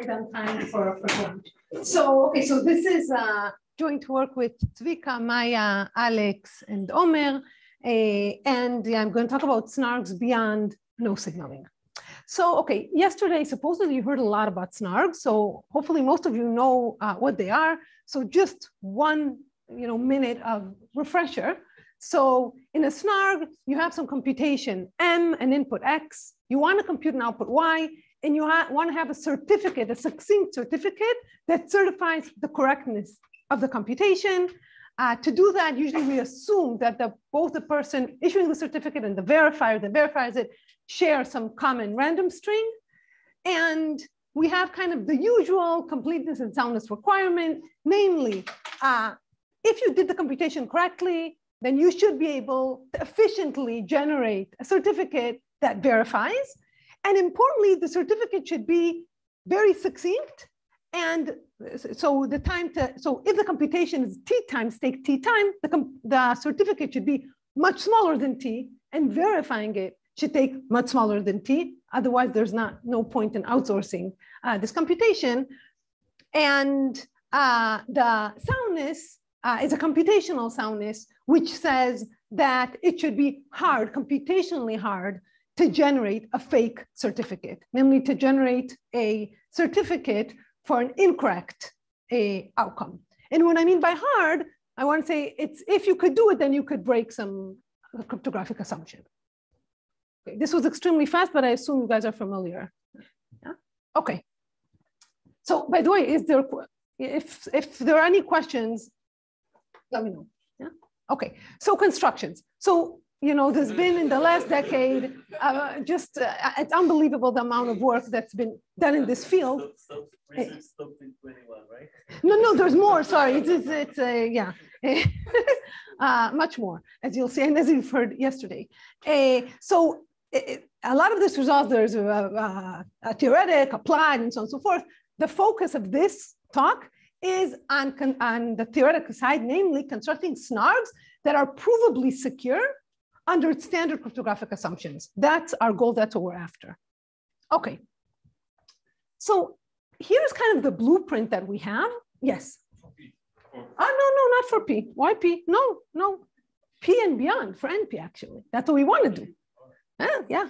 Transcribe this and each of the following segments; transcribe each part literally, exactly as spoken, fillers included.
it on time for, for lunch. So, okay, so this is uh, joint work with Tzvika, Maya, Alex, and Omer. Uh, and yeah, I'm going to talk about SNARGs beyond no signaling. So, okay, yesterday, supposedly you heard a lot about SNARGs. So hopefully most of you know uh, what they are. So just one you know, minute of refresher. So in a SNARG, you have some computation M and input X. You want to compute an output Y, and you want to have a certificate, a succinct certificate that certifies the correctness of the computation. Uh, to do that, usually we assume that the, both the person issuing the certificate and the verifier that verifies it share some common random string. And we have kind of the usual completeness and soundness requirement, namely, uh, if you did the computation correctly, then you should be able to efficiently generate a certificate that verifies. And importantly, the certificate should be very succinct. And so the time to, so if the computation is T times, take T time, the, the certificate should be much smaller than T, and verifying it should take much smaller than T. Otherwise, there's not no point in outsourcing uh, this computation. And uh, the soundness uh, is a computational soundness, which says that it should be hard, computationally hard, to generate a fake certificate, namely to generate a certificate for an incorrect a, outcome. And what I mean by hard, I want to say it's if you could do it, then you could break some cryptographic assumption. Okay, this was extremely fast, but I assume you guys are familiar. Yeah? Okay. So by the way, is there if if there are any questions, let me know. Yeah. Okay. So constructions. So you know, there's been in the last decade, uh, just uh, it's unbelievable the amount of work that's been done in this field. Stop, stop, research stopped in twenty-one, right? No, no, there's more, sorry. It's, it's, it's uh, yeah, uh, much more, as you'll see, and as you've heard yesterday. Uh, so it, a lot of this results, there's a, a, a theoretic, applied, and so on and so forth. The focus of this talk is on, on the theoretical side, namely constructing SNARGs that are provably secure under standard cryptographic assumptions. That's our goal, that's what we're after. Okay, so here's kind of the blueprint that we have. Yes? For P. For oh, no, no, not for P. Why P? No, no, P and beyond, for N P actually. That's what we want to do. Right. Yeah,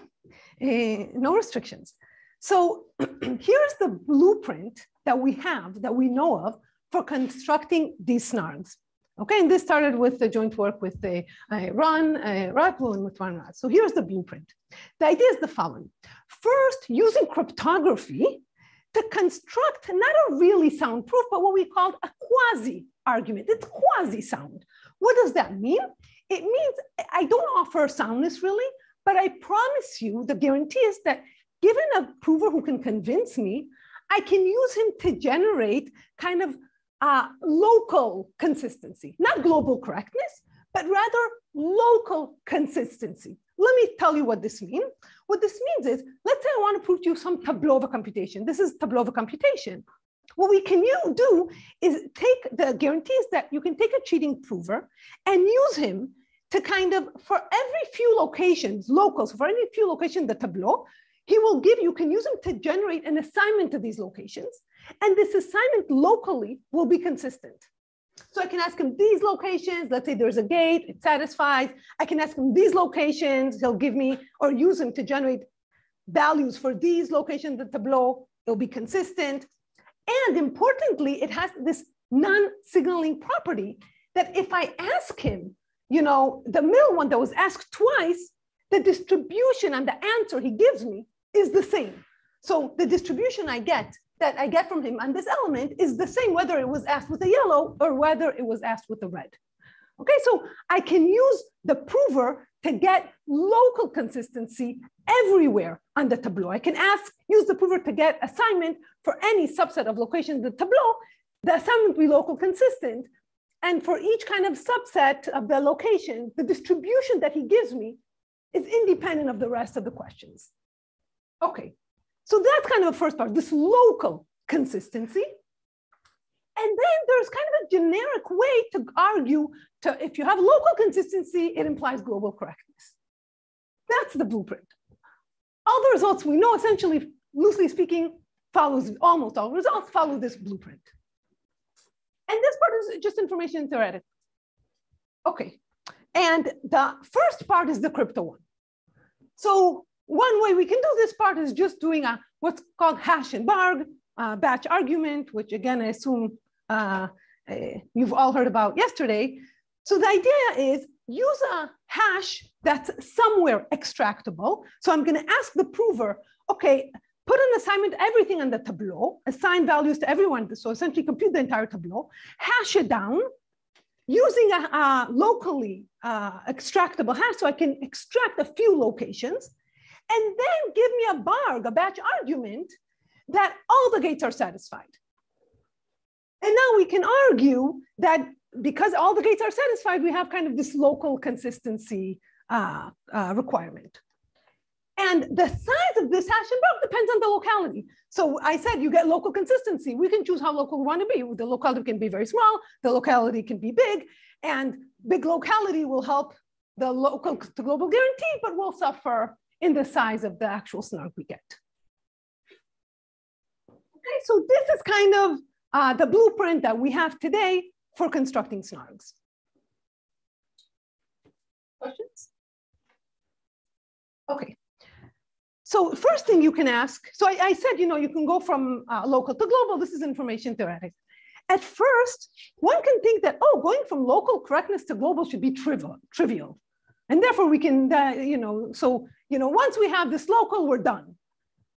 yeah. Uh, no restrictions. So here's the blueprint that we have, that we know of, for constructing these SNARGs. Okay, and this started with the joint work with the, uh, Ron uh, Rothblum and with Ron Roth. So here's the blueprint. The idea is the following. First, using cryptography to construct not a really sound proof, but what we called a quasi-argument. It's quasi-sound. What does that mean? It means I don't offer soundness really, but I promise you, the guarantee is that given a prover who can convince me, I can use him to generate kind of Uh, local consistency, not global correctness, but rather local consistency. Let me tell you what this means. What this means is, let's say I want to prove to you some tableau of a computation. This is tableau of a computation. What we can you do is take the guarantees that you can take a cheating prover and use him to kind of, for every few locations, locals, for any few locations in the tableau, he will give, you can use him to generate an assignment to these locations. And this assignment locally will be consistent. So I can ask him these locations, let's say there's a gate, it satisfies. I can ask him these locations, he'll give me or use him to generate values for these locations in the tableau, it'll be consistent. And importantly, it has this non-signaling property that if I ask him, you know, the middle one that was asked twice, the distribution and the answer he gives me is the same. So the distribution I get that I get from him on this element is the same, whether it was asked with a yellow or whether it was asked with a red. Okay, so I can use the prover to get local consistency everywhere on the tableau. I can ask, use the prover to get assignment for any subset of locations in the tableau, the assignment will be local consistent. And for each kind of subset of the location, the distribution that he gives me is independent of the rest of the questions. Okay. So that's kind of the first part, this local consistency. And then there's kind of a generic way to argue to, if you have local consistency, it implies global correctness. That's the blueprint. All the results we know, essentially, loosely speaking, follows, almost all results follow this blueprint. And this part is just information theoretic. Okay, and the first part is the crypto one. So one way we can do this part is just doing a, what's called hash and barg, uh, batch argument, which again, I assume uh, uh, you've all heard about yesterday. So the idea is use a hash that's somewhere extractable. So I'm gonna ask the prover, okay, put an assignment, everything on the Tableau, assign values to everyone. So essentially compute the entire Tableau, hash it down using a, a locally uh, extractable hash so I can extract a few locations, and then give me a barg, a batch argument that all the gates are satisfied. And now we can argue that because all the gates are satisfied, we have kind of this local consistency uh, uh, requirement. And the size of this hash and barg depends on the locality. So I said you get local consistency. We can choose how local we want to be. The locality can be very small. The locality can be big. And big locality will help the local to global guarantee, but will suffer in the size of the actual snarg we get. Okay, so this is kind of uh, the blueprint that we have today for constructing snargs. Questions? Okay. So first thing you can ask, so I, I said, you know, you can go from uh, local to global. This is information theoretics. At first, one can think that, oh, going from local correctness to global should be trivial, trivial. And therefore we can, uh, you know, so, you know, once we have this local, we're done.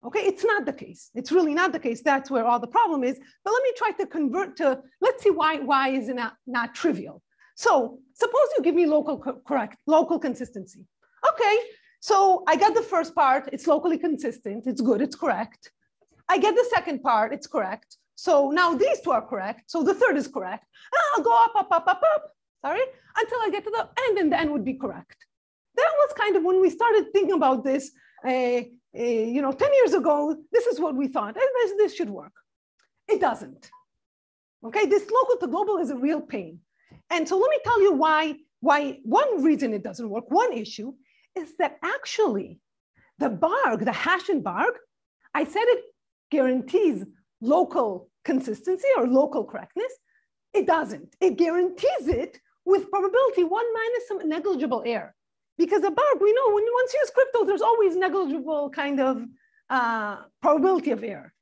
Okay, it's not the case. It's really not the case. That's where all the problem is. But let me try to convert to, let's see why, why is it not, not trivial. So suppose you give me local correct, local consistency. Okay. So I got the first part, it's locally consistent, it's good, it's correct. I get the second part, it's correct. So now these two are correct, so the third is correct. And I'll go up, up, up, up, up, sorry, until I get to the end, and the end would be correct. That was kind of when we started thinking about this, uh, uh, you know, ten years ago, this is what we thought, this, this should work. It doesn't, okay? This local to global is a real pain. And so let me tell you why, why one reason it doesn't work, one issue, is that actually the barg, the hash and barg, I said it guarantees local consistency or local correctness. It doesn't. It guarantees it with probability one minus some negligible error. Because a barg, we know when you once use crypto, there's always negligible kind of uh, probability of error.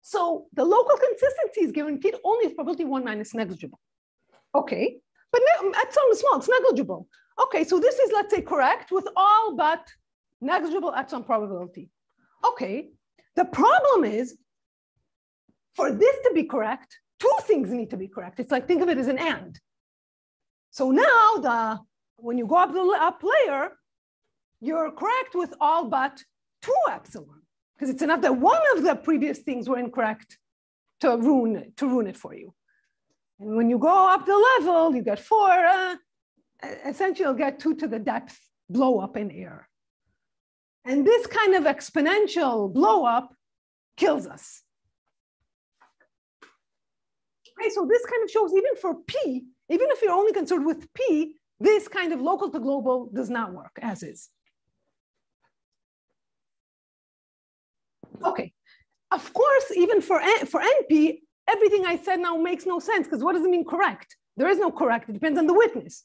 So the local consistency is guaranteed only with probability one minus negligible. Okay, but at some small, it's negligible. Okay, so this is, let's say, correct with all but negligible exon probability. Okay, the problem is for this to be correct, two things need to be correct. It's like, think of it as an and. So now the, when you go up the up layer, you're correct with all but two epsilon, because it's enough that one of the previous things were incorrect to ruin it, to ruin it for you. And when you go up the level, you get four, uh, essentially you'll get two to the depth blow up in error. And this kind of exponential blow up kills us. Okay, so this kind of shows even for P, even if you're only concerned with P, this kind of local to global does not work as is. Okay, of course, even for, for N P, everything I said now makes no sense, because what does it mean correct? There is no correct, it depends on the witness.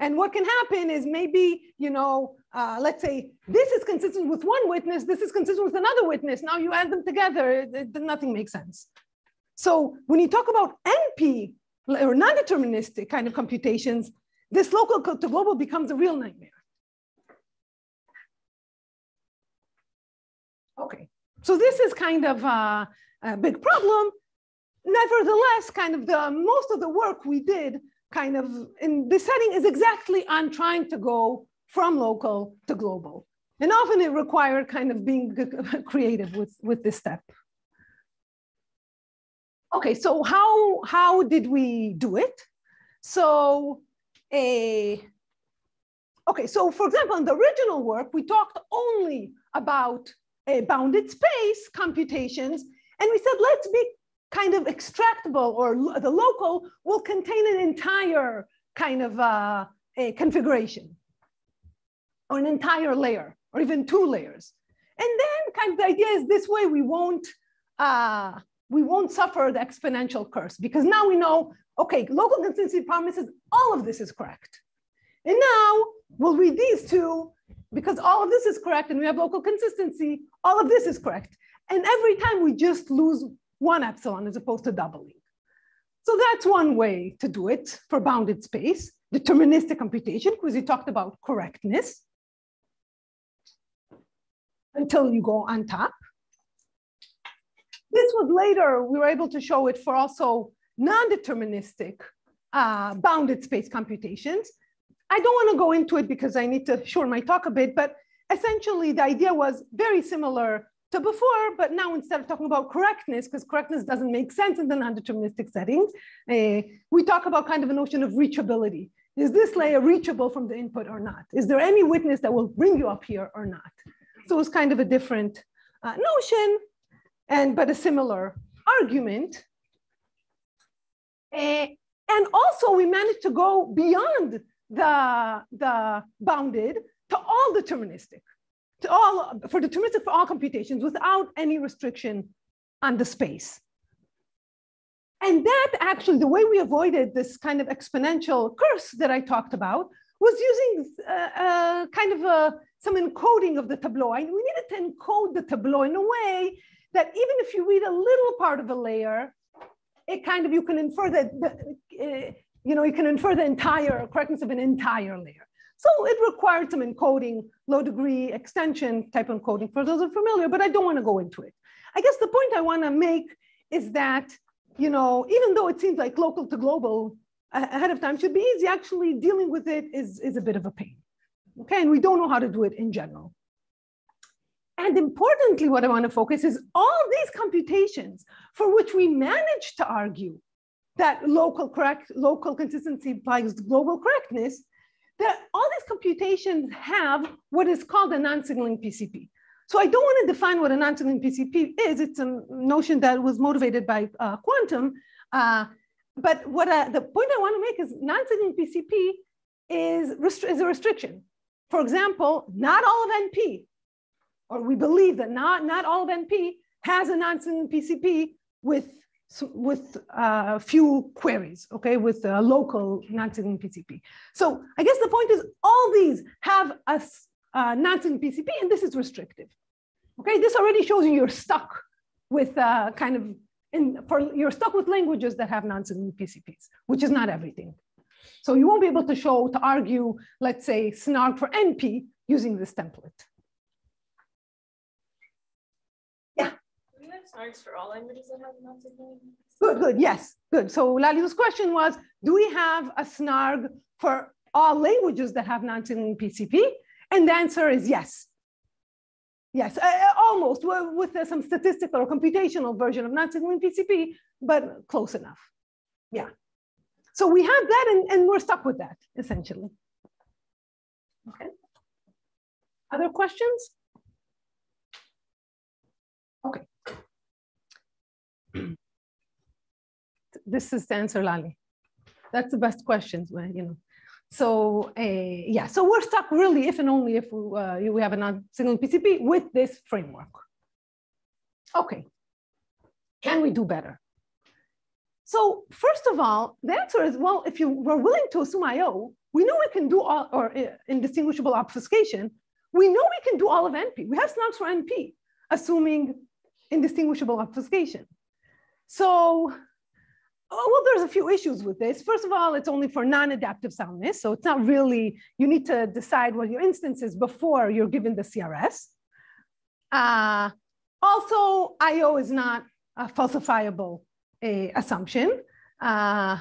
And what can happen is maybe, you know, uh, let's say this is consistent with one witness, this is consistent with another witness. Now you add them together, it, it, nothing makes sense. So when you talk about N P or non-deterministic kind of computations, this local to global becomes a real nightmare. Okay, so this is kind of a, a big problem. Nevertheless, kind of the most of the work we did kind of in this setting is exactly on trying to go from local to global. And often it required kind of being creative with, with this step. Okay, so how, how did we do it? So, a, okay, so for example, in the original work, we talked only about a bounded space computations, and we said, let's be kind of extractable, or the local will contain an entire kind of uh, a configuration or an entire layer or even two layers. And then kind of the idea is this way we won't, uh, we won't suffer the exponential curse, because now we know, okay, local consistency promises all of this is correct. And now we'll read these two, because all of this is correct and we have local consistency, all of this is correct. And every time we just lose one epsilon as opposed to doubling. So that's one way to do it for bounded space, deterministic computation, because you talked about correctness until you go on top. This was later, we were able to show it for also non-deterministic uh, bounded space computations. I don't want to go into it because I need to shorten my talk a bit, but essentially the idea was very similar to before, but now instead of talking about correctness, because correctness doesn't make sense in the non-deterministic settings, uh, we talk about kind of a notion of reachability. Is this layer reachable from the input or not? Is there any witness that will bring you up here or not? So it's kind of a different uh, notion, and but a similar argument. Uh, and also we managed to go beyond the, the bounded to all deterministic, to all, for deterministic for all computations without any restriction on the space. And that actually, the way we avoided this kind of exponential curse that I talked about was using uh, uh, kind of a, some encoding of the tableau. I, we needed to encode the tableau in a way that even if you read a little part of a layer, it kind of, you can infer that, the, uh, you know, you can infer the entire correctness of an entire layer. So it required some encoding, low degree extension type encoding for those who are familiar, but I don't want to go into it. I guess the point I want to make is that, you know, even though it seems like local to global ahead of time should be easy, actually dealing with it is, is a bit of a pain. Okay, and we don't know how to do it in general. And importantly, what I want to focus is all these computations for which we managed to argue that local correct, local consistency implies global correctness, that all these computations have what is called a non-signaling P C P. So I don't want to define what a non-signaling P C P is. It's a notion that was motivated by uh, quantum. Uh, but what I, the point I want to make is non-signaling P C P is, is a restriction. For example, not all of N P, or we believe that not, not all of N P has a non-signaling P C P with, with uh, few queries, okay, with a local non-signaling P C P. So I guess the point is all these have a uh, non-signaling P C P, and this is restrictive. Okay, this already shows you you're stuck with uh, kind of, in, for, you're stuck with languages that have non-signaling P C Ps, which is not everything. So you won't be able to show, to argue, let's say, SNARG for N P using this template. SNARGs for all languages that have non-signaling? Good, good, yes, good. So Lali's question was, do we have a SNARG for all languages that have non-signaling P C P? And the answer is yes. Yes, uh, almost, well, with uh, some statistical or computational version of non-signaling P C P, but close enough, yeah. So we have that, and, and we're stuck with that, essentially. Okay, other questions? Okay. This is the answer, Lali. That's the best questions, you know. So uh, yeah, so we're stuck really if and only if we, uh, we have a non-signaling P C P with this framework. Okay, can we do better? So first of all, the answer is, well, if you were willing to assume I O, we know we can do all, or uh, indistinguishable obfuscation, we know we can do all of N P. We have SNARGs for N P, assuming indistinguishable obfuscation. So, well, there's a few issues with this. First of all, it's only for non-adaptive soundness. So it's not really, you need to decide what your instance is before you're given the C R S. Uh, also, I O is not a falsifiable uh, assumption. Uh,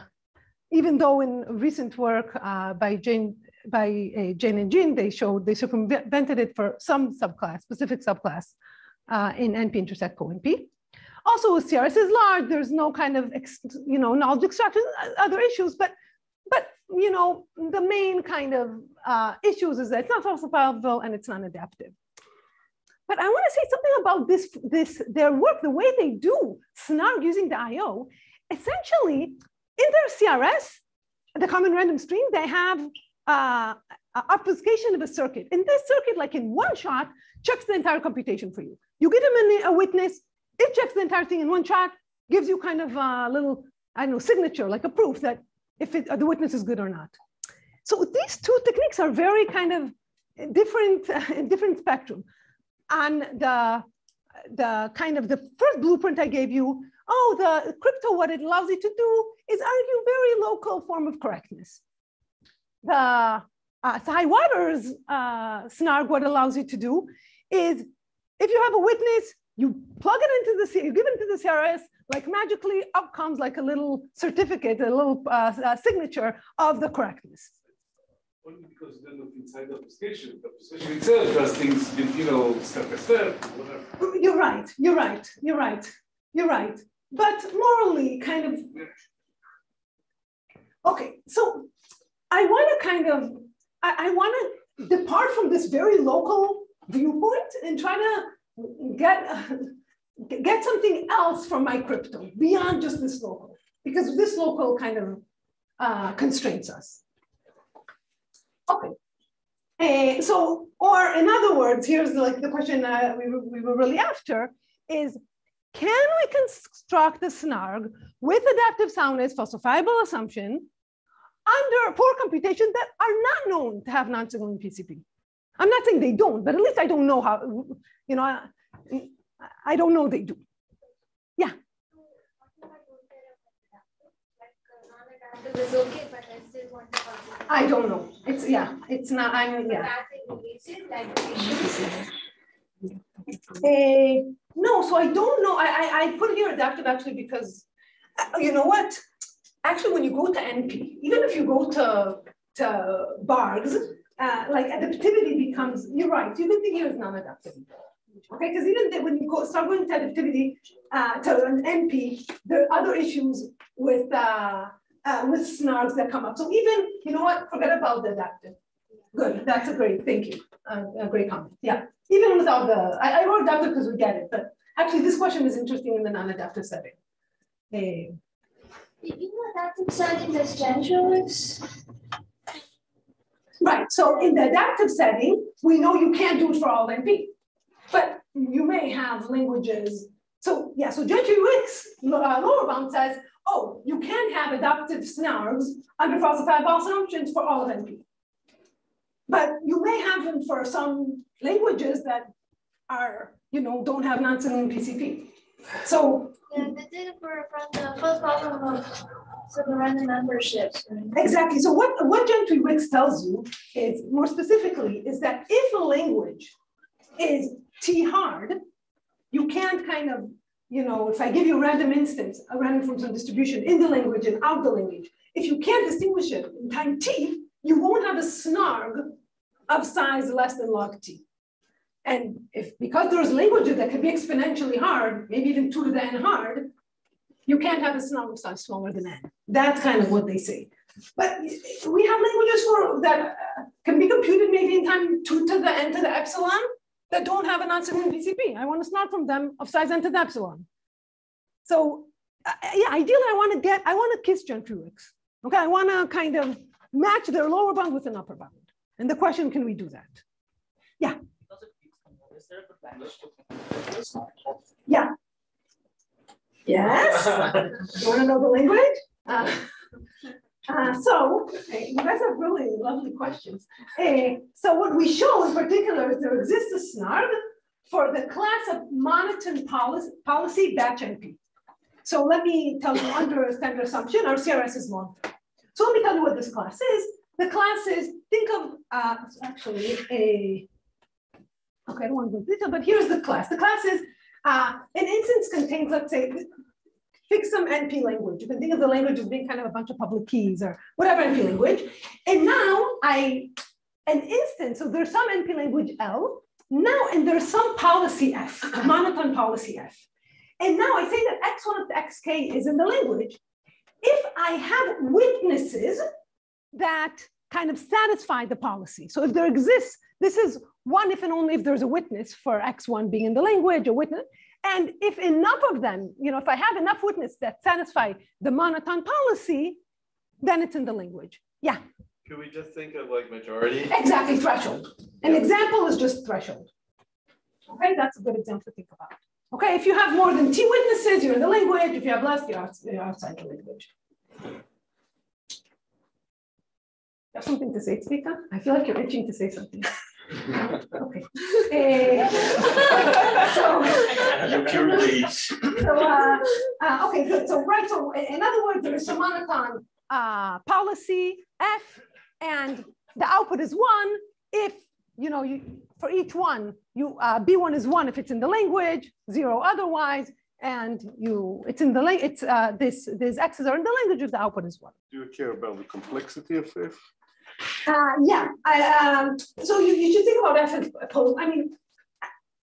even though in recent work uh, by Jane, by uh, Jane and Jean, they showed, they circumvented it for some subclass, specific subclass uh, in N P intersect co-N P. Also, with C R S is large, there's no kind of, you know, knowledge extraction, other issues, but, but you know, the main kind of uh, issues is that it's not falsifiable and it's non-adaptive. But I want to say something about this, this, their work, the way they do SNARG using the I O. Essentially, in their C R S, the common random stream, they have uh, obfuscation of a circuit. In this circuit, like in one shot, checks the entire computation for you. You get him a witness, it checks the entire thing in one shot, gives you kind of a little, I don't know, signature, like a proof that if it, the witness is good or not. So these two techniques are very kind of different, in different spectrum. And the, the kind of the first blueprint I gave you, oh, the crypto, what it allows you to do is argue very local form of correctness. The uh, Sahai-Waters uh, SNARG, what allows you to do is, if you have a witness, you plug it into the, you give it to the C R S, like magically up comes like a little certificate, a little uh, uh, signature of the correctness. Only because you don't look inside the obfuscation. The obfuscation itself does things, you know, step by step, whatever. You're right, you're right, you're right, you're right. But morally, kind of, okay, so I want to kind of, I, I want to depart from this very local viewpoint and try to get, uh, get something else from my crypto beyond just this local, because this local kind of uh, constrains us. Okay, uh, so, or in other words, here's like the question uh, we, we were really after is, can we construct a SNARG with adaptive soundness falsifiable assumption under for computation that are not known to have non-signaling P C P? I'm not saying they don't, but at least I don't know how, you know, I, I don't know they do. Yeah. It's okay, but I still want to talk. I don't know. It's yeah. It's not. I'm yeah. Uh, no, so I don't know. I, I I put here adaptive actually because uh, you know what? Actually, when you go to N P, even if you go to to BARGs, uh, like adaptivity becomes. You're right. You can think here is non-adaptive. Okay, because even the, when you go, start going to adaptivity uh, to an N P, there are other issues with. Uh, Uh, with SNARGs that come up. So even, you know what, forget about the adaptive. Good, that's a great, thank you. Uh, a great comment, yeah. Even without the, I, I wrote adaptive because we get it, but actually this question is interesting in the non-adaptive setting. Hey. You know adaptive setting, there's Gentry-Wichs. Right, so in the adaptive setting, we know you can't do it for all N P, but you may have languages. So yeah, so Gentry-Wichs, uh, lower bound says, oh, you can have adaptive SNARGs under falsifiable assumptions for all of N P. But you may have them for some languages that are, you know, don't have non-signaling P C P. So yeah, they did it for the first problem of some random memberships. Exactly. So what, what Gentry-Wichs tells you is more specifically is that if a language is T hard, you can't kind of, you know, if I give you a random instance, a random function distribution in the language and out the language, if you can't distinguish it in time t, you won't have a SNARG of size less than log t. And if, because there's languages that can be exponentially hard, maybe even two to the n hard, you can't have a SNARG of size smaller than n. That's kind of what they say. But we have languages for that can be computed maybe in time two to the n to the epsilon, that don't have an answer in P C P. I want to snark from them of size n to the epsilon. So uh, yeah, ideally I want to get, I want to kiss Gentry-Wichs. Okay, I want to kind of match their lower bound with an upper bound. And the question, can we do that? Yeah. Yeah. Yes. You want to know the language? Uh, Uh, so, okay, you guys have really lovely questions. Uh, so what we show in particular is there exists a SNARG for the class of monotone policy, policy batch N P. So let me tell you under standard assumption, our C R S is long. So let me tell you what this class is. The class is, think of uh, actually a, okay, I don't want to go into detail, but here's the class. The class is uh, an instance contains, let's say, pick some N P language. You can think of the language as being kind of a bunch of public keys or whatever N P language. And now I, an instance, so there's some N P language L, now, and there's some policy F, monotone policy F. And now I say that X one of the X K is in the language. If I have witnesses that kind of satisfy the policy. So if there exists, this is one if and only if there's a witness for X one being in the language, a witness. And if enough of them, you know, if I have enough witnesses that satisfy the monotone policy, then it's in the language. Yeah. Could we just think of like majority? Exactly, threshold. An yeah. example is just threshold. Okay, that's a good example to think about. Okay, if you have more than two witnesses, you're in the language. If you have less, you're outside the language. You have something to say, Tzvika? I feel like you're itching to say something. Okay. Hey. so, so uh, uh, okay, good. So, right. So, in other words, there is Shamanicon uh, policy F, and the output is one if you know you for each one you uh, B one is one if it's in the language, zero otherwise, and you it's in the language. It's uh, this these X's are in the language if the output is one. Do you care about the complexity of F? Uh, yeah, I, um, so you, you should think about F as polynomial. I mean,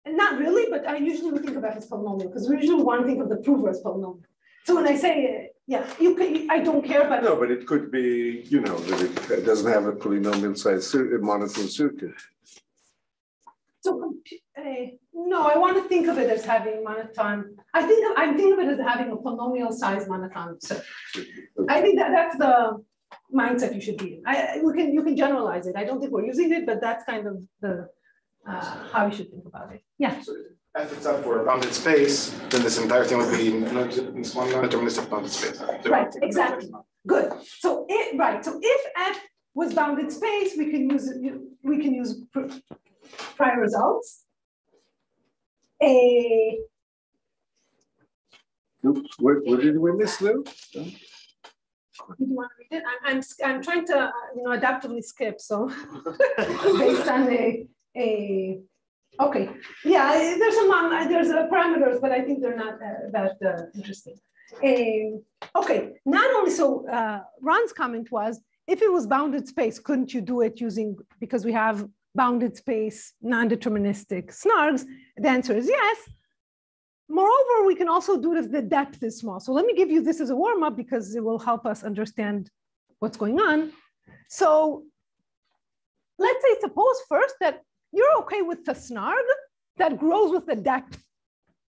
not really, but I usually would think about F as polynomial because we usually want to think of the prover as polynomial. So when I say, uh, yeah, you can, I don't care about. No, but it could be, you know, that it doesn't have a polynomial size monotone circuit. So uh, no, I want to think of it as having monotone. I think of, I think of it as having a polynomial size monotone circuit. I think that that's the mindset you should be in. I, we can, you can generalize it. I don't think we're using it, but that's kind of the uh, how you should think about it. Yeah. So if it's up for a bounded space, then this entire thing would be one non-deterministic bounded space. Right. Exactly. Good. So it, right. So if F was bounded space, we can use we can use prior results. A. Oops. What, what did we miss, Lou? Did you want to read it? I'm, I'm, I'm trying to, you know, adaptively skip. So based on a, a, okay. Yeah, there's a, non, there's a parameters, but I think they're not uh, that uh, interesting. Um, okay, not only, so uh, Ron's comment was, if it was bounded space, couldn't you do it using, because we have bounded space, non-deterministic SNARGs? The answer is yes. Moreover, we can also do it if the depth is small. So let me give you this as a warm-up because it will help us understand what's going on. So let's say, suppose first that you're okay with the SNARG that grows with the depth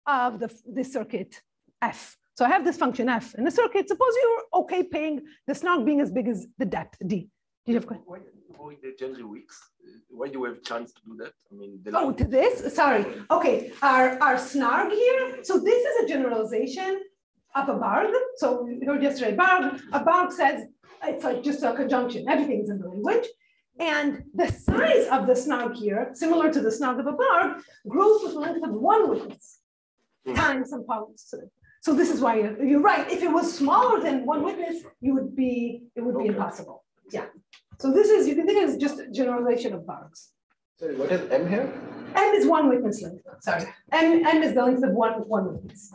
of the, the circuit F. So I have this function F in the circuit. Suppose you're okay paying the SNARG being as big as the depth D. Do you have a question? Why, why the Gentry-Wichs? Why do you have a chance to do that? I mean, the oh, to this? Sorry. Okay, our, our SNARG here. So this is a generalization of a BARG. So we heard yesterday BARG. A BARG says it's like just a conjunction. Everything's in the language. And the size of the SNARG here, similar to the SNARG of a BARG, grows with the length of one witness hmm. times some power. So this is why you're, you're right. If it was smaller than one witness, you would be it would okay. be impossible. Yeah. So this is, you can think of it as just a generalization of BARGs. Sorry, what is M here? M is one witness length. Sorry. M, M is the length of one, one witness.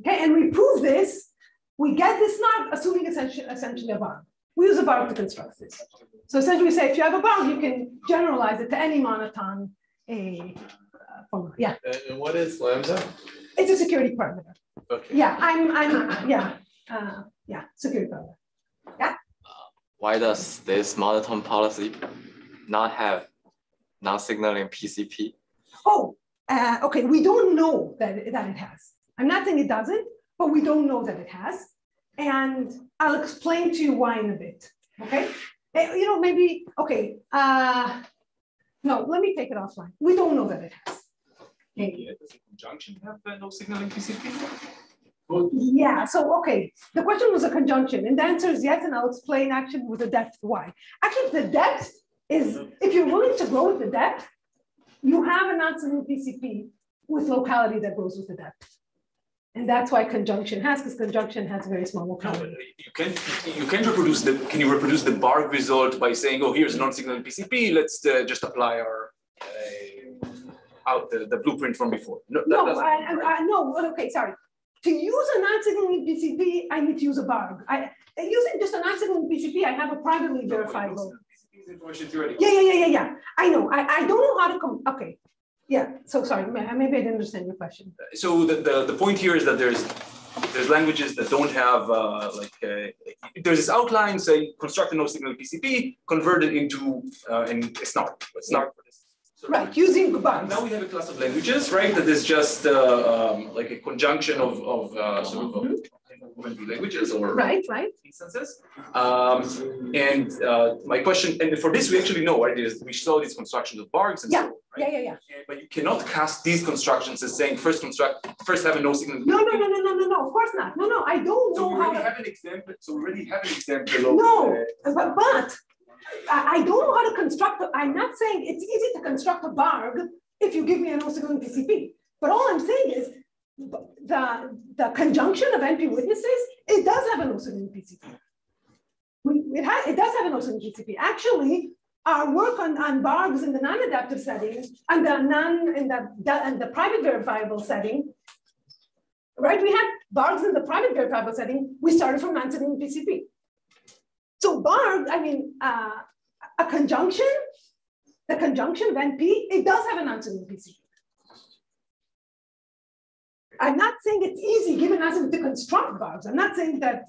Okay, and we prove this. We get this not assuming essentially, essentially a BARG. We use a BARG to construct this. So essentially we say, if you have a BARG, you can generalize it to any monotone a, uh, formula. Yeah. And what is lambda? It's a security parameter. Okay. Yeah, I'm, I'm, yeah, uh, yeah, security parameter. Yeah. Why does this monotone policy not have non-signaling P C P? Oh, uh, okay. We don't know that it, that it has. I'm not saying it doesn't, but we don't know that it has. And I'll explain to you why in a bit. Okay. You know, maybe, okay. Uh, no, let me take it offline. We don't know that it has. Okay. Does the conjunction have uh, no signaling P C P? Yeah, so okay, the question was a conjunction, and the answer is yes, and I'll explain actually with the depth why. Actually, the depth is, if you're willing to grow with the depth, you have an non-signaling P C P with locality that grows with the depth. And that's why conjunction has, because conjunction has very small locality. No, you can't, you can't reproduce the, can you reproduce the BARG result by saying, oh, here's a non-signaling P C P, let's uh, just apply our... Uh, out the, the blueprint from before. No, that no, I, I, right. I, no, okay, sorry. To use a non-signaling P C P, I need to use a BARG. I, using just a non-signaling P C P, I have a privately verifiable. Yeah, yeah, yeah, yeah, yeah. I know. I, I don't know how to come. Okay. Yeah. So sorry. Maybe I didn't understand your question. So the, the, the point here is that there's there's languages that don't have uh, like uh, there's this outline saying construct a non-signaling P C P, convert it into uh, an SNARG. SNARG. So right, using BARGs. Now we have a class of languages, right? That is just uh, um, like a conjunction of, of uh, sort of mm-hmm. languages or right, right. instances. Um, and uh, my question, and for this we actually know, right? We saw these constructions of BARGs and yeah. so on, Right? Yeah, yeah, yeah. But you cannot cast these constructions as saying first construct, first have a no signal. No, no, no, no, no, no, no. Of course not. No, no, I don't so know how. To... Have an example. So we already have an example. Of, no, uh, but, but I don't know how to construct. A, I'm not saying it's easy to construct a barg if you give me a no signaling P C P. But all I'm saying is the the conjunction of N P witnesses, it does have a no signaling P C P. It has, it does have a no signaling P C P. Actually, our work on, on bargs in the non-adaptive setting and the non in the, the and the private verifiable setting, right? We had bargs in the private verifiable setting. We started from non-signaling P C P. So barg, I mean, uh, a conjunction, the conjunction of N P, it does have a non-signaling P C P. I'm not saying it's easy given us to construct bargs. I'm not saying that,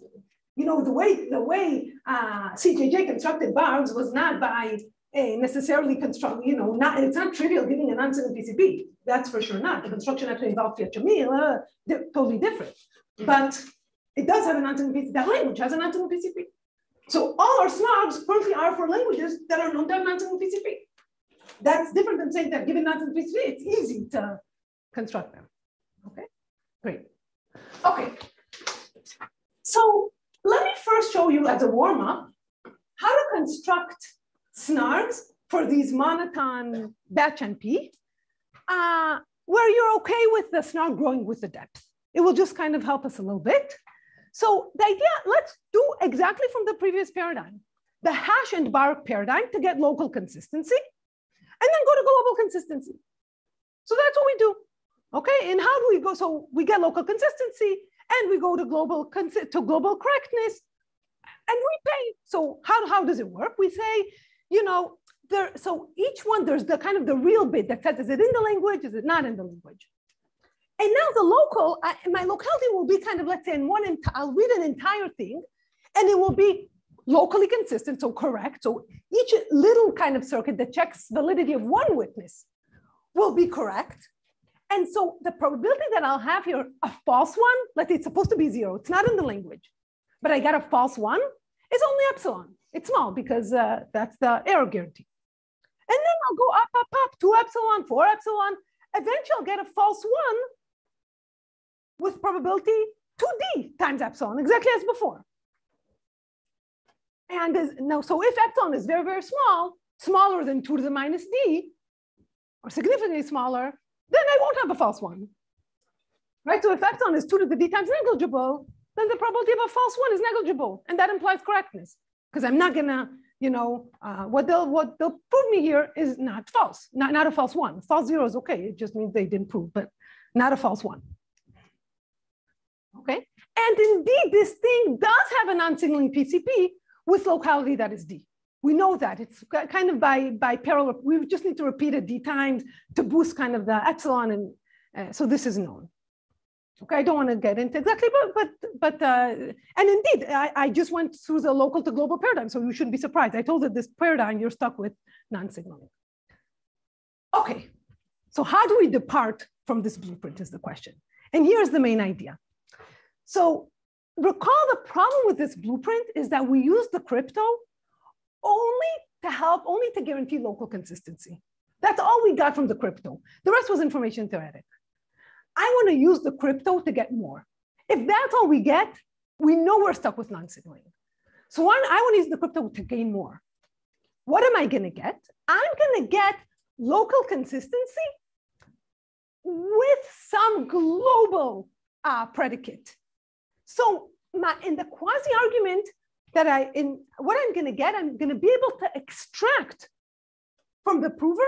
you know, the way the way uh, C J J constructed bargs was not by a necessarily construct, you know, not it's not trivial giving an answer in P C P. That's for sure not. The construction actually involved fiat jamila, they're totally different. But it does have an answer in P C P. That language has an answer in P C P. So all our SNARGs currently are for languages that are known to have an answer in P C P. That's different than saying that given an answer in P C P, it's easy to construct them. Okay. Great. Okay, so let me first show you as a warm-up how to construct SNARGs for these monoton batch N P, uh, where you're okay with the SNARG growing with the depth. It will just kind of help us a little bit. So the idea, let's do exactly from the previous paradigm, the hash and barg paradigm to get local consistency, and then go to global consistency. So that's what we do. Okay, and how do we go? So we get local consistency and we go to global to global correctness and we pay. So how, how does it work? We say, you know, there, so each one, there's the kind of the real bit that says, is it in the language? Is it not in the language? And now the local, I, my locality will be kind of, let's say in one, I'll read an entire thing and it will be locally consistent, so correct. So each little kind of circuit that checks validity of one witness will be correct. And so the probability that I'll have here, a false one, let's say it's supposed to be zero, it's not in the language, but I got a false one, it's only epsilon. It's small because uh, that's the error guarantee. And then I'll go up, up, up, two epsilon, four epsilon. Eventually I'll get a false one with probability two D times epsilon, exactly as before. And as, now, so if epsilon is very, very small, smaller than two to the minus D, or significantly smaller, then I won't have a false one, right? So if epsilon is two to the D times negligible, then the probability of a false one is negligible. And that implies correctness because I'm not gonna, you know, uh, what, they'll, what they'll prove me here is not false, not, not a false one. False zero is okay. It just means they didn't prove, but not a false one, okay? And indeed, this thing does have a non-signaling P C P with locality that is D. We know that it's kind of by, by parallel. We just need to repeat it D times to boost kind of the epsilon. And uh, so this is known. Okay, I don't want to get into exactly, but, but, but uh, and indeed, I, I just went through the local to global paradigm. So you shouldn't be surprised. I told you this paradigm, you're stuck with non-signaling. Okay, so how do we depart from this blueprint is the question. And here's the main idea. So recall the problem with this blueprint is that we use the crypto only to help, only to guarantee local consistency. That's all we got from the crypto. The rest was information theoretic. I want to use the crypto to get more. If that's all we get, we know we're stuck with non-signaling. So one, I want to use the crypto to gain more. What am I going to get? I'm going to get local consistency with some global uh, predicate. So my, in the quasi-argument, that I, in what I'm gonna get, I'm gonna be able to extract from the prover,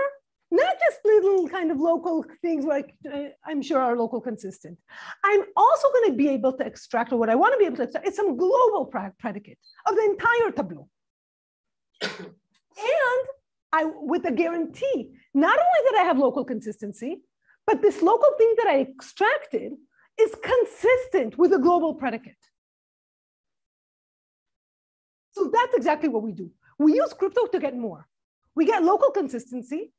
not just little kind of local things like uh, I'm sure are local consistent. I'm also gonna be able to extract, or what I wanna be able to extract, is some global predicate of the entire tableau. And I, with a guarantee, not only that I have local consistency, but this local thing that I extracted is consistent with a global predicate. So that's exactly what we do. We use crypto to get more. We get local consistency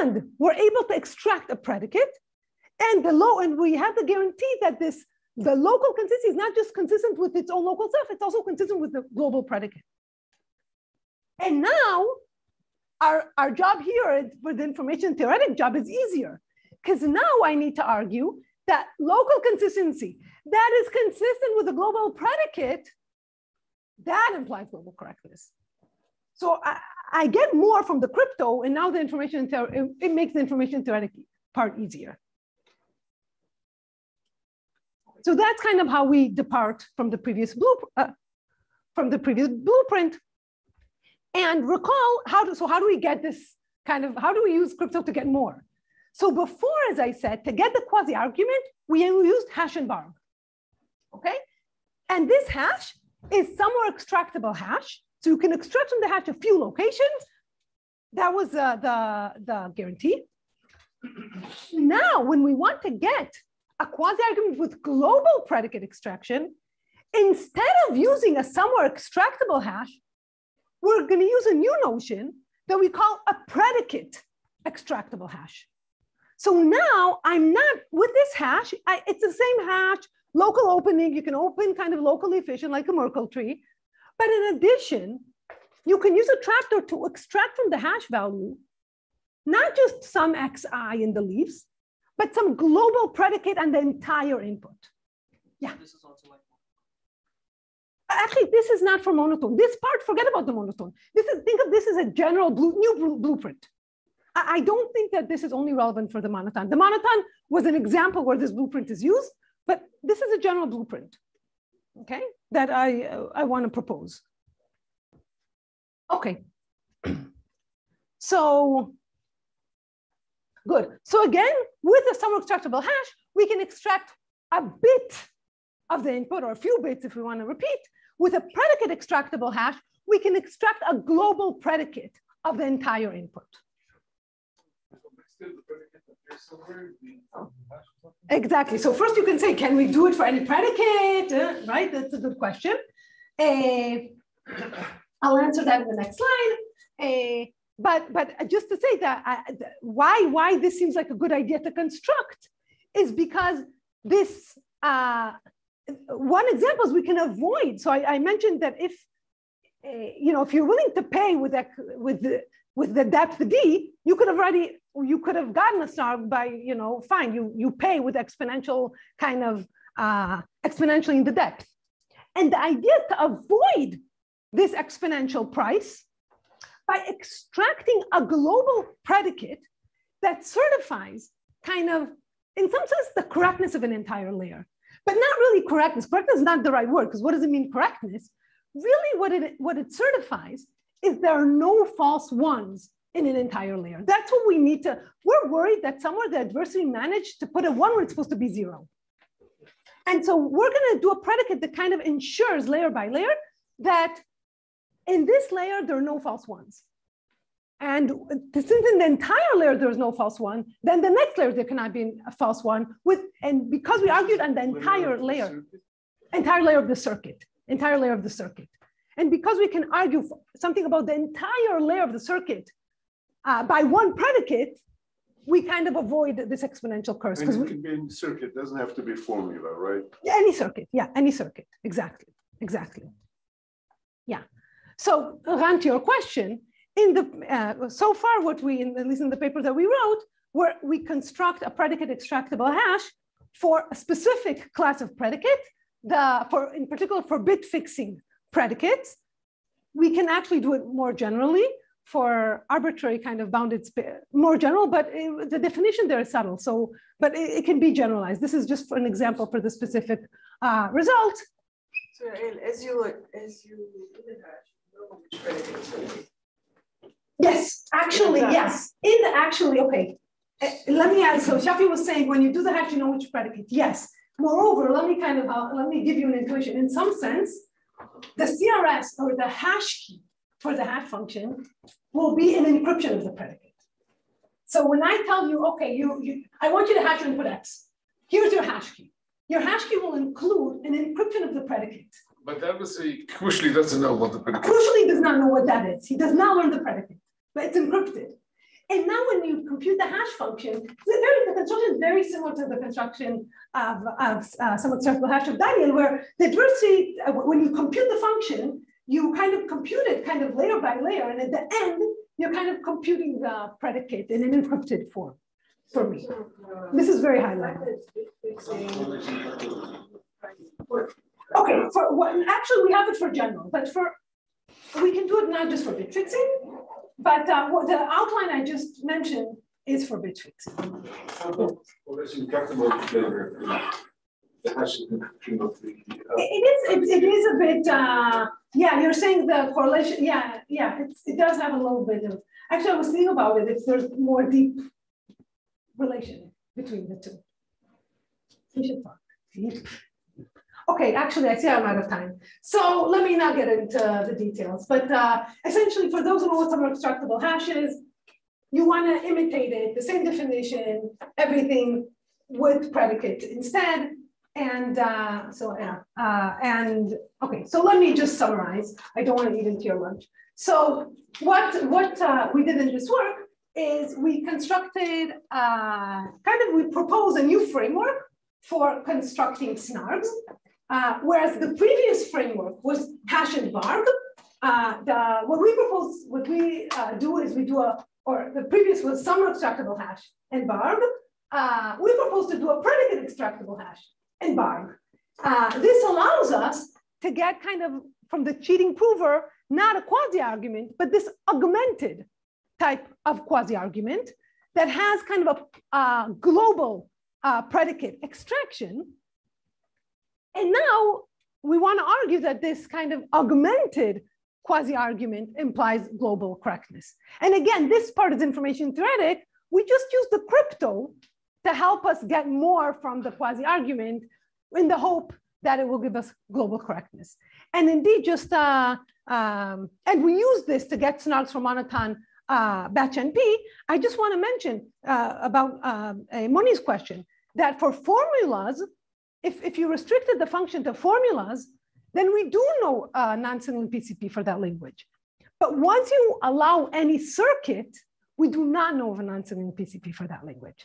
and we're able to extract a predicate and the low, and we have the guarantee that this, the local consistency is not just consistent with its own local self, it's also consistent with the global predicate. And now our, our job here for the information theoretic job is easier, because now I need to argue that local consistency that is consistent with the global predicate, that implies global correctness. So I, I get more from the crypto, and now the information, it, it makes the information theoretic part easier. So that's kind of how we depart from the previous blueprint, uh, from the previous blueprint. And recall, how do, so how do we get this kind of, how do we use crypto to get more? So before, as I said, to get the quasi-argument, we used hash and barg, okay? And this hash is somewhere extractable hash. So you can extract from the hash a few locations. That was uh, the, the guarantee. Now, when we want to get a quasi-argument with global predicate extraction, instead of using a somewhere extractable hash, we're going to use a new notion that we call a predicate extractable hash. So now I'm not, with this hash, I, it's the same hash, local opening, you can open kind of locally efficient like a Merkle tree. But in addition, you can use a tractor to extract from the hash value, not just some X I in the leaves, but some global predicate and the entire input. Yeah. This is also like actually, this is not for monotone. This part, forget about the monotone. This is, think of this as a general blue, new blueprint. I, I don't think that this is only relevant for the monotone. The monotone was an example where this blueprint is used, but this is a general blueprint, okay, that I, uh, I want to propose. Okay. So, good. So again, with a somewhat extractable hash, we can extract a bit of the input, or a few bits if we want to repeat. With a predicate extractable hash, we can extract a global predicate of the entire input. Exactly. So first you can say, can we do it for any predicate? Uh, right? That's a good question. Uh, I'll answer that in the next slide. Uh, but, but just to say that I, why, why this seems like a good idea to construct is because this, uh, one example is we can avoid. So I, I mentioned that if, uh, you know, if you're willing to pay with that, with the, with the depth D, you could have already, you could have gotten a SNARG by, you know, fine, you, you pay with exponential kind of, uh, exponentially in the depth. And the idea is to avoid this exponential price by extracting a global predicate that certifies kind of, in some sense, the correctness of an entire layer. But not really correctness. Correctness is not the right word, because what does it mean correctness? Really what it, what it certifies is there are no false ones in an entire layer. That's what we need to, we're worried that somewhere the adversary managed to put a one where it's supposed to be zero. And so we're gonna do a predicate that kind of ensures layer by layer that in this layer, there are no false ones. And since in the entire layer, there's no false one, then the next layer, there cannot be a false one with, and because we argued on the entire layer, entire layer of the circuit, entire layer of the circuit. And because we can argue something about the entire layer of the circuit uh, by one predicate, we kind of avoid this exponential curse. And it can be any circuit, doesn't have to be formula, right? Yeah, any circuit, yeah, any circuit, exactly, exactly, yeah. So, Ron, to your question, in the, uh, so far what we, in, at least in the paper that we wrote, where we construct a predicate extractable hash for a specific class of predicate, the, for, in particular for bit fixing predicates. We can actually do it more generally for arbitrary kind of bounded, more general, but it, the definition there is subtle. So, but it, it can be generalized. This is just for an example for the specific uh, result. So, as you look, as you look at the hash, yes, actually, yes. In the actually, okay. Uh, let me add. So Shafi was saying, when you do the hash, you know which predicate. Yes. Moreover, let me kind of uh, let me give you an intuition. In some sense, the C R S or the hash key for the hash function will be an encryption of the predicate. So when I tell you, okay, you, you I want you to hash your input X. Here's your hash key. Your hash key will include an encryption of the predicate. But the adversary crucially doesn't know what the predicate is. Crucially does not know what that is. He does not learn the predicate, but it's encrypted. And now when you compute the hash function, the, very, the construction is very similar to the construction of, of uh, somewhat circular hash of Daniel, where the adversary, uh, when you compute the function, you kind of compute it kind of layer by layer. And at the end, you're kind of computing the predicate in an encrypted form for me. This is very high level. Okay, for what well, actually we have it for general, but for we can do it not just for bit fixing, but uh, what the outline I just mentioned is for bit fixing. It is, it, it is a bit, uh, yeah, you're saying the correlation, yeah, yeah, it's, it does have a little bit of, actually I was thinking about it, if there's more deep relation between the two. We should talk. Okay, actually, I see I'm out of time. So let me not get into the details, but uh, essentially for those who know what summer extractable hash is, you wanna imitate it, the same definition, everything with predicate instead. And uh, so, yeah, uh, and okay, so let me just summarize. I don't wanna eat into your lunch. So what, what uh, we did in this work is we constructed, uh, kind of, we proposed a new framework for constructing SNARGs. Uh, whereas the previous framework was hash and barg, uh, the, what we propose, what we uh, do is we do a, or the previous was summer extractable hash and barg. Uh, we propose to do a predicate extractable hash and barg. Uh, this allows us to get kind of from the cheating prover, not a quasi argument, but this augmented type of quasi argument that has kind of a uh, global uh, predicate extraction. And now we want to argue that this kind of augmented quasi-argument implies global correctness. And again, this part is information theoretic. We just use the crypto to help us get more from the quasi-argument in the hope that it will give us global correctness. And indeed, just, uh, um, and we use this to get SNARGs from monoton uh, batch N P. I just want to mention uh, about uh, Moni's question, that for formulas, If, if you restricted the function to formulas, then we do know uh, non-singling P C P for that language. But once you allow any circuit, we do not know of a non-singling P C P for that language.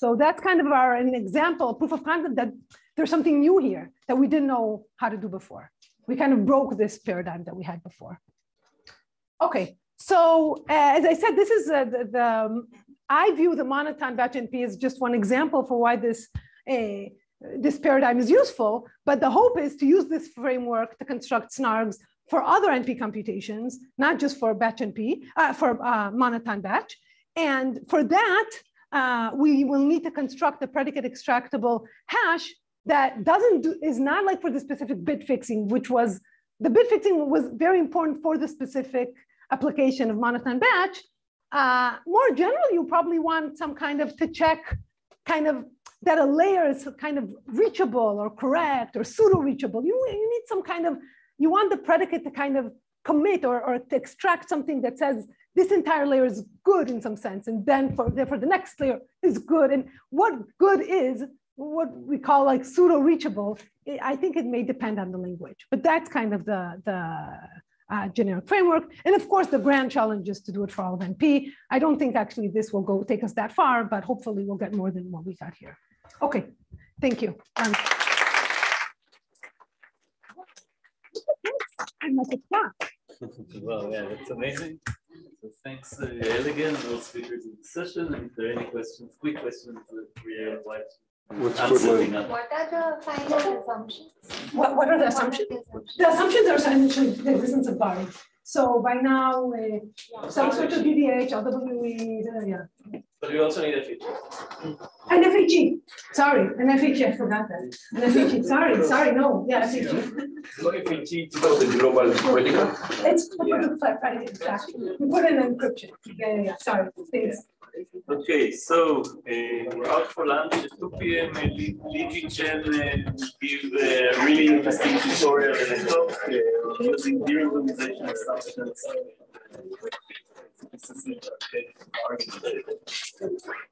So that's kind of our, an example, proof of concept that there's something new here that we didn't know how to do before. We kind of broke this paradigm that we had before. Okay, so uh, as I said, this is uh, the, the, I view the monoton batch N P as just one example for why this, uh, this paradigm is useful, but the hope is to use this framework to construct SNARGs for other N P computations, not just for batch N P, uh, for uh, monoton batch. And for that, uh, we will need to construct a predicate extractable hash that doesn't do, is not like for the specific bit fixing, which was, the bit fixing was very important for the specific application of monoton batch. Uh, more generally, you probably want some kind of to check kind of that a layer is kind of reachable or correct or pseudo-reachable. You, you need some kind of, you want the predicate to kind of commit or, or to extract something that says this entire layer is good in some sense, and then for, therefore the next layer is good. And what good is, what we call like pseudo-reachable, I think it may depend on the language, but that's kind of the, the uh, generic framework. And of course the grand challenge is to do it for all of N P. I don't think actually this will go take us that far, but hopefully we'll get more than what we got here. Okay, thank you. Um, well, yeah, that's amazing. So thanks, uh, Elegant, all speakers in the session. And if there are any questions, quick questions that we are like answering. What are the final assumptions? What, what are the assumptions? The assumptions are essentially the existence of BARGs. So by now, uh, yeah. some sort of B D H, R W E, uh, yeah. But we also need F E G. An F E G, sorry, an F E G, I forgot that. An F E G, sorry, sorry, no, yeah, F E G. F E G is about the global predicate. It's yeah. exactly. We put in encryption. Yeah, yeah, sorry, thanks. Okay, so uh, we're out for lunch at two P M and Li Chen uh, gives a really interesting tutorial and a talk uh, using derealization assumptions. This is the argument.